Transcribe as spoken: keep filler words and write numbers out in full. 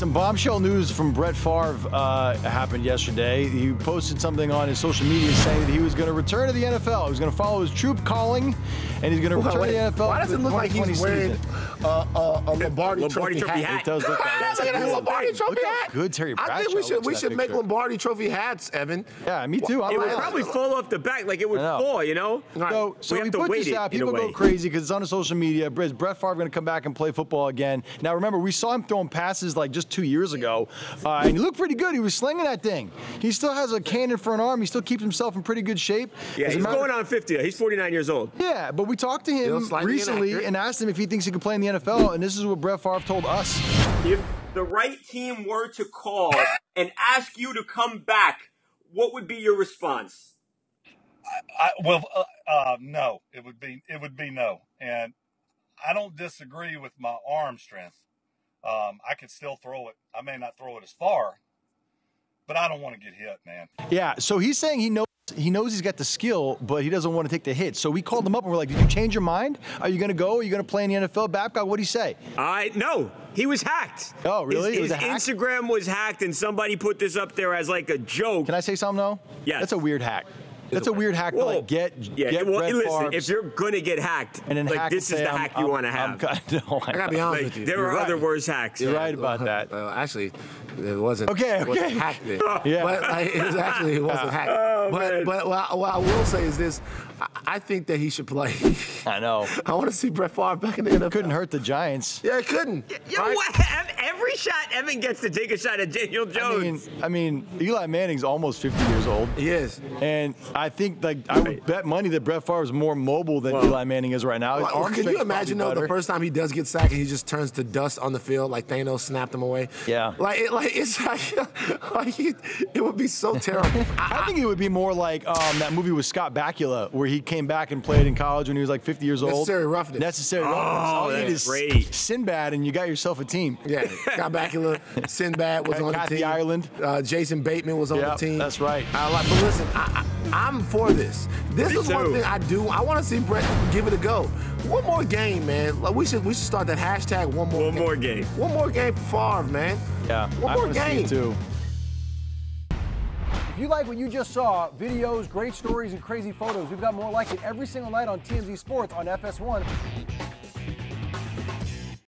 Some bombshell news from Brett Favre uh, happened yesterday. He posted something on his social media saying that he was going to return to the N F L. He was going to follow his troop calling, and he's going to well, return wait, to the N F L. Why does it look like he's wearing uh, uh, a Lombardi, Lombardi Trophy, trophy hat? hat? It does look like that. Look at that Lombardi Trophy look hat. Good Terry Bradshaw. I think we should we should make picture. Lombardi Trophy hats, Evan. Yeah, me too. I'm it would like probably that. fall off the back, like it would fall, you know. Right. So, so we, we put this out. People go crazy because it's on his social media. Is Brett Favre going to come back and play football again? Now remember, we saw him throwing passes like just two years ago, uh, and he looked pretty good. He was slinging that thing. He still has a cannon for an arm. He still keeps himself in pretty good shape. Yeah, As he's going on fifty. He's forty-nine years old. Yeah, but we talked to him recently and asked him if he thinks he could play in the N F L, and this is what Brett Favre told us. If the right team were to call and ask you to come back, what would be your response? I, I, well, uh, uh, no. It would be it would be no. And I don't disagree with my arm strength. Um, I could still throw it. I may not throw it as far, but I don't want to get hit, man. Yeah, so he's saying he knows he knows he's got the skill, but he doesn't want to take the hit. So we called him up and we're like, did you change your mind? Are you going to go? Are you going to play in the N F L? Babcock, what do you say? I No, he was hacked. Oh, really? His, it was his a hack? Instagram was hacked, and somebody put this up there as like a joke. Can I say something, though? Yeah. That's a weird hack. That's a weird hack, but like get, yeah, get well, Brett listen, Favre's. If you're going to get hacked, and then like, hack this is the I'm, hack you want to have. I'm, I'm, no, I got to be honest like, with you. There are right. other worse hacks. You're yeah, right about well, that. Well, actually, it wasn't, okay, okay. It wasn't hacked then. yeah. But like, it was actually, it wasn't hacked. Oh, but but what, I, what I will say is this. I, I think that he should play. I know. I want to see Brett Favre back in the N F L. Couldn't hurt the Giants. Yeah, it couldn't. You, you know what? Every shot Evan gets to take a shot at Daniel Jones. I mean, I mean Eli Manning's almost fifty years old. He is. And I think, like, I would bet money that Brett Favre is more mobile than well, Eli Manning is right now. His well, can you imagine, though, the first time he does get sacked and he just turns to dust on the field, like Thanos snapped him away? Yeah. Like, it, like it's like, like it, it would be so terrible. I, I think it would be more like um, that movie with Scott Bakula where he came back and played in college when he was, like, fifty years old. Necessary Roughness. Necessary Roughness. Oh, that is great. Sinbad, and you got yourself a team. Yeah, Scott Bakula, Sinbad was on Kathy the team. Kathy Ireland. Uh, Jason Bateman was on yep, the team. That's right. I like, but listen, I... I I'm for this. This Me is too. one thing I do. I want to see Brett give it a go. One more game, man. Like we should we should start that hashtag one more one game. One more game. One more game for Favre, man. Yeah. One I more game. See it too. If you like what you just saw, videos, great stories, and crazy photos, we've got more like it every single night on T M Z Sports on F S one.